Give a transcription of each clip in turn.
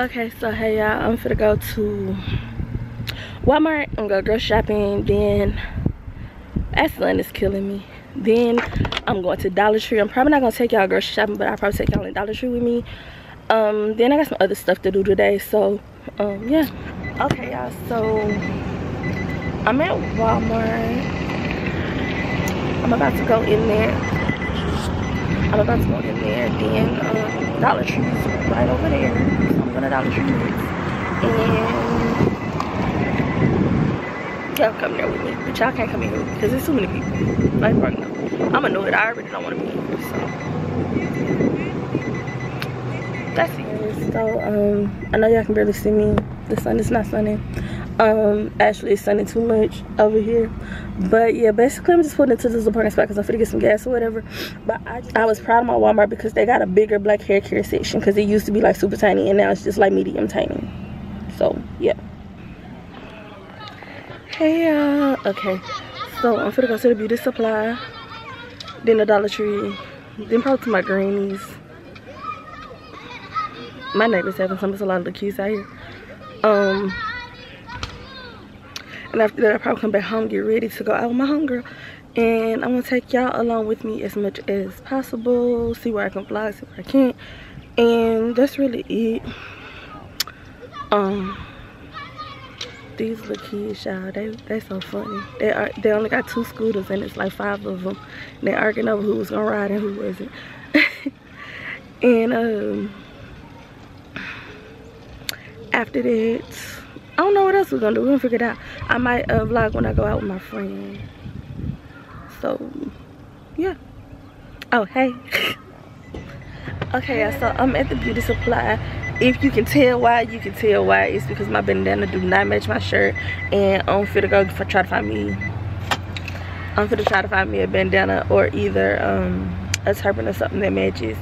Okay, so hey y'all, I'm finna go to Walmart and go grocery shopping. Then Aslan is killing me. Then I'm going to Dollar Tree. I'm probably not gonna take y'all grocery shopping, but I'll probably take y'all in Dollar Tree with me. Then I got some other stuff to do today, so yeah. Okay y'all, so I'm at Walmart. I'm about to go in there. Then Dollar Tree is right over there. So I'm gonna Dollar Tree and y'all come there with me, but y'all can't come in here because there's too many people. Like, I'm annoyed. I already don't want to be in here, so that's it. So I know y'all can barely see me. The sun is not sunning. Actually it's sunning too much over here, but yeah, basically I'm just putting it to this parking spot because I'm finna get some gas or whatever. But I was proud of my Walmart because they got a bigger black hair care section, because it used to be like super tiny and now it's just like medium tiny. So yeah. Hey y'all. Okay, so I'm finna go to the beauty supply, then the Dollar Tree, then probably to my greenies. My neighbor's having some, it's a lot of the kids out here. And after that, I'll probably come back home, get ready to go out with my homegirl. And I'm going to take y'all along with me as much as possible. See where I can vlog, see where I can't. And that's really it. These little kids, y'all, they so funny. They only got 2 scooters and it's like 5 of them. And they're arguing over who was going to ride and who wasn't. And after that, I don't know what else we're gonna do. We're gonna figure it out. I might vlog when I go out with my friend. So, yeah. Oh, hey. Okay, so I'm at the beauty supply. If you can tell why, you can tell why. It's because my bandana do not match my shirt, and I'm finna go try to find me a bandana or either a turban or something that matches.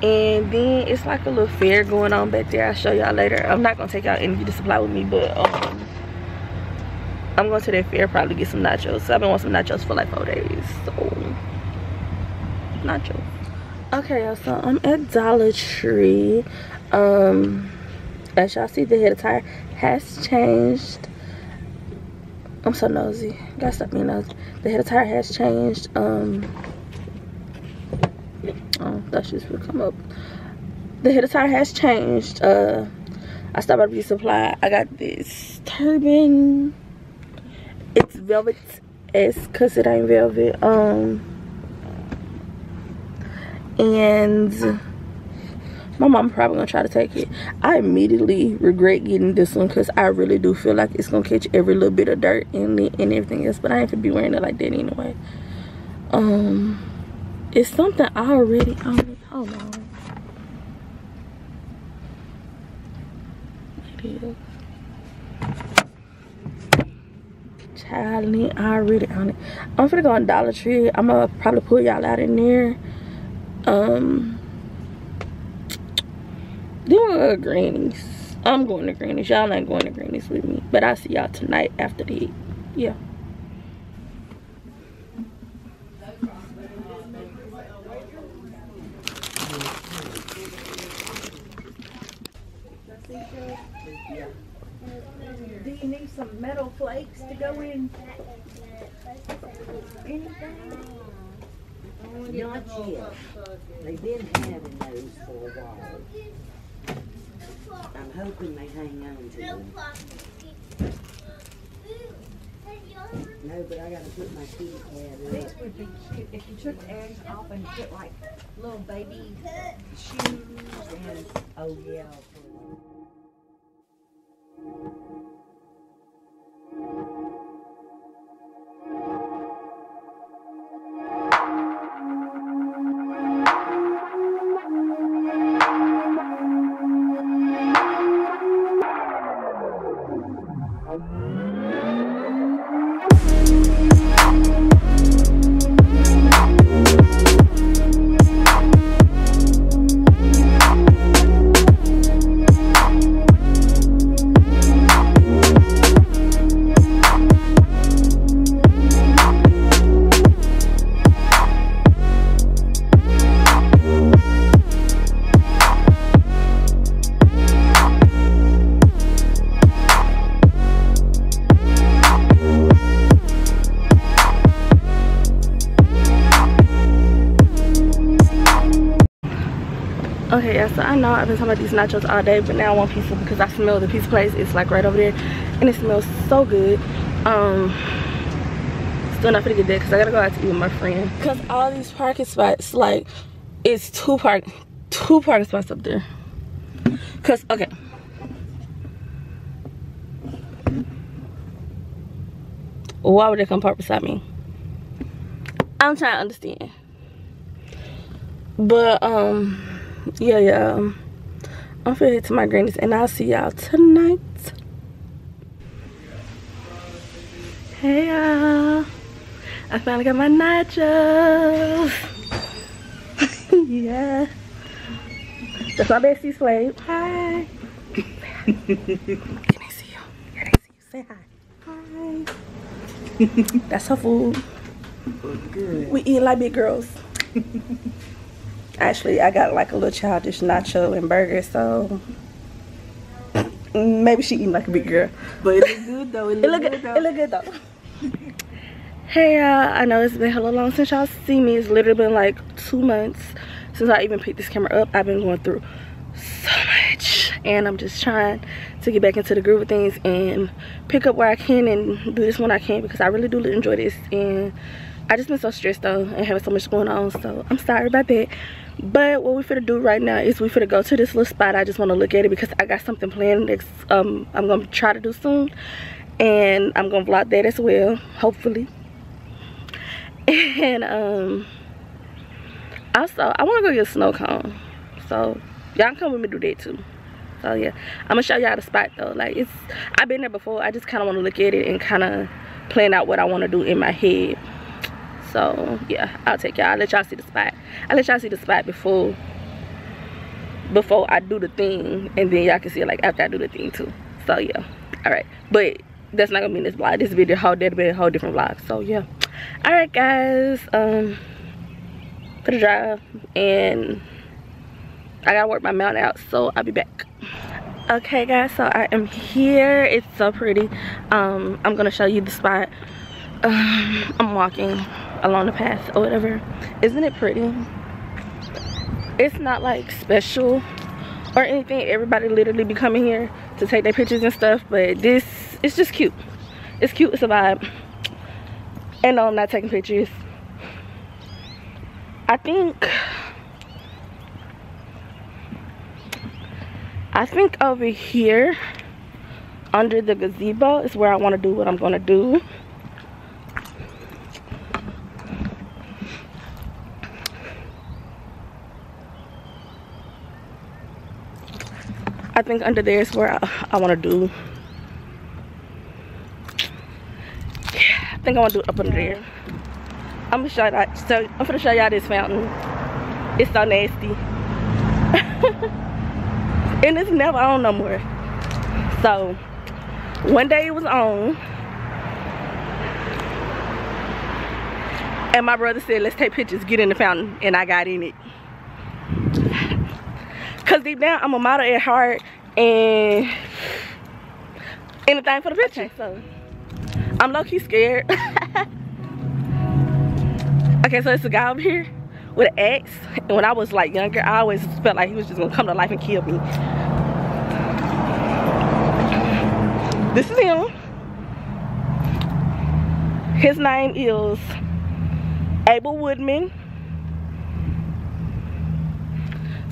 And then it's like a little fair going on back there. I'll show y'all later. I'm not gonna take y'all any beauty supply with me, but I'm going to that fair, probably get some nachos. So I've been wanting some nachos for like 4 days, so nachos. Okay, so I'm at Dollar Tree. As y'all see, the head attire has changed. I'm so nosy, gotta stop being nosy. The head attire has changed. Oh, that shit will come up. The head attire has changed. I stopped by the beauty supply. I got this turban. It's velvet-esque because it ain't velvet. And my mom probably gonna try to take it. I immediately regret getting this one because I really do feel like it's gonna catch every little bit of dirt and everything else. But I ain't gonna be wearing it like that anyway. It's something I already own. Hold on. It is. Child, I already own it. I'm finna go on Dollar Tree. I'm gonna probably pull y'all out in there. Then we'll go to Granny's. I'm going to Granny's. Y'all ain't going to Granny's with me. But I'll see y'all tonight after the heat. Yeah. Do you need some metal flakes to go in? Anything? Not yet. They've been having those for a while. I'm hoping they hang on to them. No, but I got to put my kitty cat in. These would be cute if you took the eggs off and put like little baby shoes and oh yeah. Okay, yeah, so I know I've been talking about these nachos all day, but now I want pizza because I smell the pizza place. It's like right over there and it smells so good. Still not finna get there because I gotta go out to eat with my friend. Because all these parking spots, like, it's two parking spots up there. Because, okay. Why would they come park beside me? I'm trying to understand. But, yeah. I'm finna head to my granny's and I'll see y'all tonight. Hey y'all. I finally got my nachos. Yeah. That's my bestie Slave. Hi. Say hi. Can I see you? Can I see you? Say hi. Hi. That's her food. Good. We eat like big girls. Actually, I got like a little childish nacho and burger, so maybe she eating like a big girl. But it look good though. It look good though. Hey y'all, I know it's been hella long since y'all see me. It's literally been like 2 months since I even picked this camera up. I've been going through so much and I'm just trying to get back into the groove of things and pick up where I can and do this when I can, because I really do enjoy this and I just been so stressed though and having so much going on, so I'm sorry about that. But what we finna do right now is we finna go to this little spot. I just wanna look at it because I got something planned that I'm gonna try to do soon and I'm gonna vlog that as well, hopefully. And also I want to go get a snow cone, so y'all come with me do that too. So yeah, I'm gonna show y'all the spot though. Like, it's, I've been there before. I just kind of want to look at it and kind of plan out what I want to do in my head. So yeah, I'll take y'all, I'll let y'all see the spot. I'll let y'all see the spot before I do the thing, and then y'all can see it like after I do the thing too. So yeah, all right, but that's not gonna be in this vlog. This video, that'll be a whole different vlog. So yeah, all right guys, for the drive, and I gotta work my mount out, so I'll be back. Okay guys, so I am here. It's so pretty. I'm gonna show you the spot. I'm walking along the path or whatever. Isn't it pretty? It's not like special or anything. Everybody literally be coming here to take their pictures and stuff, but this, it's just cute. It's cute, it's a vibe. And no, I'm not taking pictures. I think over here under the gazebo is where I want to do what I'm going to do. I think under there is where I want to do. I think I want to do it up under there. I'm gonna show y'all. So I'm gonna show y'all this fountain. It's so nasty, and it's never on no more. So one day it was on, and my brother said, "Let's take pictures. Get in the fountain," and I got in it. Cause deep down, I'm a model at heart, and anything for the picture. Okay, so I'm low-key scared. Okay, so it's a guy over here with an axe. And when I was like younger, I always felt like he was just gonna come to life and kill me. This is him. His name is Abel Woodman.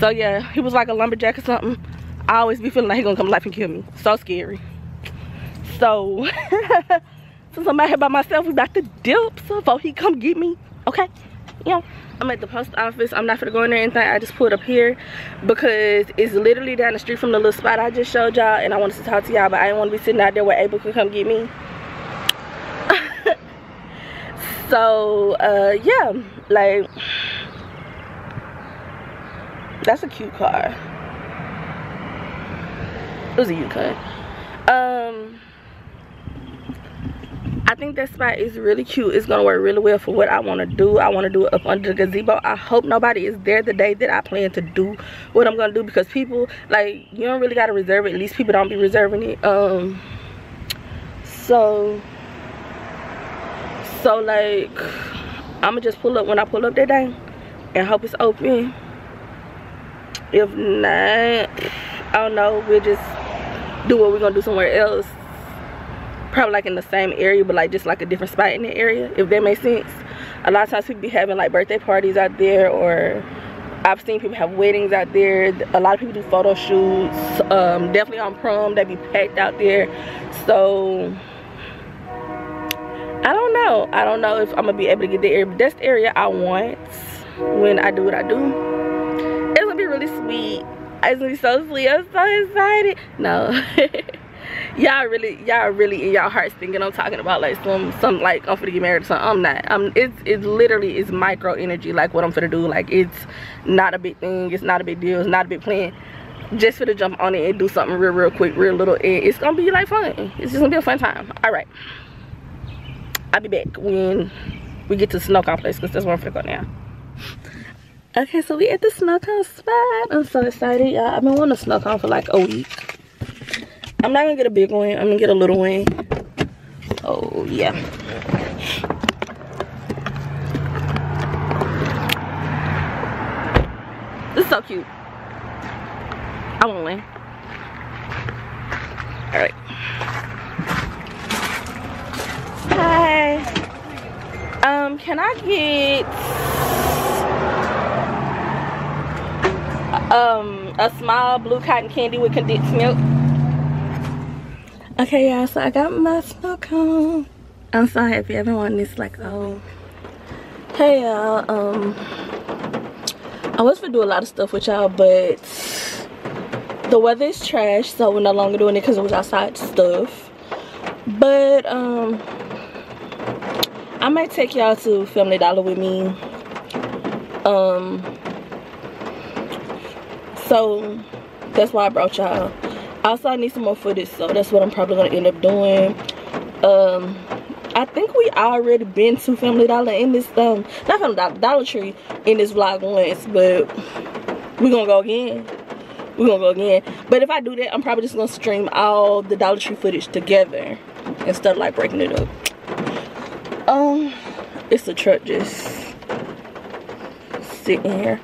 So yeah, he was like a lumberjack or something. I always be feeling like he gonna come to life and kill me. So scary. So since I'm out here by myself, we about to dip, so before he come get me, okay? You know, I'm at the post office. I'm not finna go in there or anything. I just pulled up here because it's literally down the street from the little spot I just showed y'all, and I wanted to talk to y'all, but I didn't want to be sitting out there where Abel could come get me. So, yeah, like, that's a cute car. It was a cute car. I think that spot is really cute. It's gonna work really well for what I want to do. I want to do it up under the gazebo. I hope nobody is there the day that I plan to do what I'm gonna do, because people, like, you don't really gotta reserve it. At least people don't be reserving it. So like, I'ma just pull up when I pull up that day and hope it's open. If not, I don't know, we'll just do what we're gonna do somewhere else. Probably like in the same area, but like just like a different spot in the area, if that makes sense. A lot of times people be having like birthday parties out there, or I've seen people have weddings out there. A lot of people do photo shoots. Definitely on prom, they be packed out there. So I don't know. I don't know if I'm gonna be able to get the area, but that's the area I want when I do what I do. It's gonna be really sweet. It's gonna be so sweet. I'm so excited. No. y'all really in y'all hearts thinking I'm talking about like some like I'm finna get married or something. I'm not. It's literally, it's micro energy, like what I'm finna do. Like, it's not a big thing, it's not a big deal, it's not a big plan. Just finna jump on it and do something real quick, real little, and it's gonna be like fun. It's just gonna be a fun time. Alright, I'll be back when we get to the snow complex, because that's where I'm finna go now. Okay, so we at the snow cone spot. I'm so excited, y'all. I've been wanting a snow cone for like a week. I'm not gonna get a big one, I'm gonna get a little one. Oh yeah. This is so cute. I want one. Alright. Hi. Can I get a small blue cotton candy with condensed milk? Okay, y'all, so I got my snow cone. I'm so happy. I've been wanting this like, oh. Hey, y'all. I was gonna do a lot of stuff with y'all, but the weather is trash, so we're no longer doing it because it was outside stuff. But I might take y'all to Family Dollar with me. So that's why I brought y'all. Also, I need some more footage, so that's what I'm probably gonna end up doing. I think we already been to Family Dollar in this not Family Dollar, Dollar Tree in this vlog once, but we're gonna go again. We're gonna go again. But if I do that, I'm probably just gonna stream all the Dollar Tree footage together instead of like breaking it up. It's a truck just sitting here.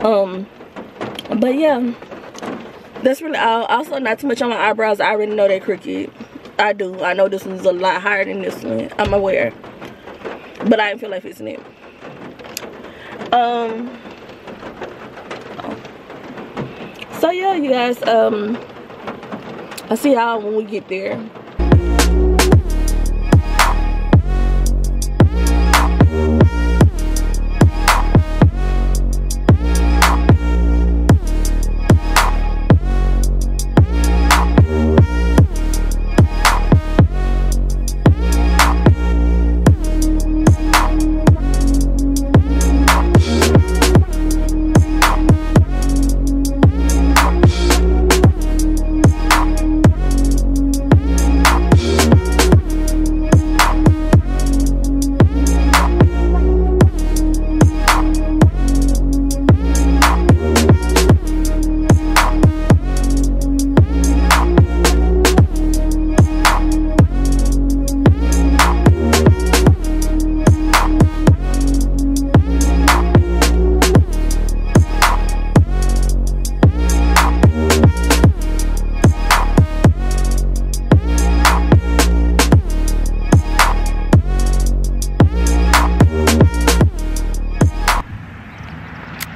But yeah. That's really all. Also, not too much on my eyebrows. I already know they're crooked. I do. I know this one's a lot higher than this one. I'm aware. But I didn't feel like fixing it. So yeah, you guys. I'll see y'all when we get there.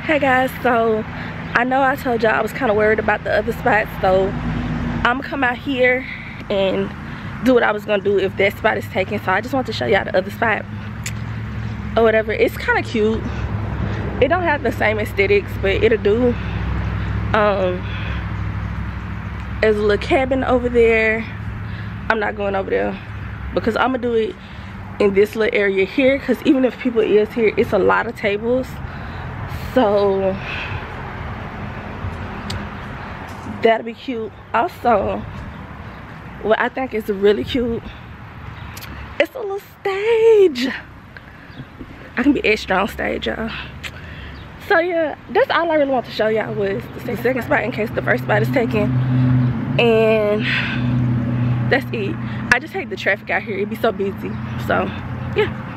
Hey guys, so I know I told y'all I was kind of worried about the other spots, so I'm gonna come out here and do what I was gonna do if that spot is taken. So I just want to show y'all the other spot or whatever. It's kind of cute. It don't have the same aesthetics, but it'll do. There's a little cabin over there. I'm not going over there because I'm gonna do it in this little area here, because even if people is here, it's a lot of tables. So that'll be cute. Also, what I think is really cute, it's a little stage. I can be extra on stage, y'all. So yeah, that's all I really want to show y'all was the second spot in case the first spot is taken. And that's it. I just hate the traffic out here. It'd be so busy. So yeah.